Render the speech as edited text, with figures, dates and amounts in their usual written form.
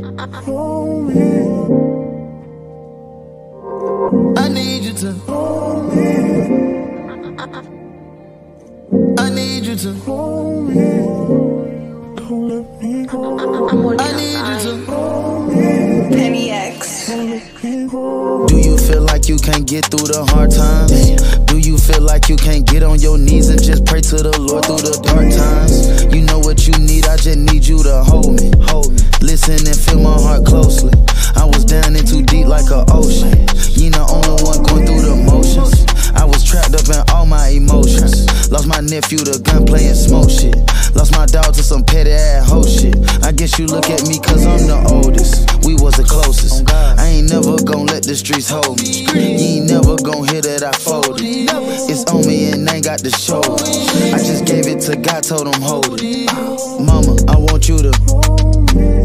Hold me. I need you to hold me. I need you to hold me. Don't let me go. I need you to hold me. Penny X. Do you feel like you can't get through the hard times? Do you feel like you can't get on your knees and just pray to the Lord through the dark times? You know what you need, I just need you to hold me. Listen and feel my heart closely. I was down in too deep like an ocean. You're the only one going through the motions. I was trapped up in all my emotions. Lost my nephew to gunplay and smoke shit. Lost my dog to some petty ass hoe shit. I guess you look at me cause I'm the oldest. We was the closest. I ain't never gon' let the streets hold me. You ain't never gon' hear that I folded. It's on me and I ain't got the shoulder. I just gave it to God, told him hold it. Mama, I want you to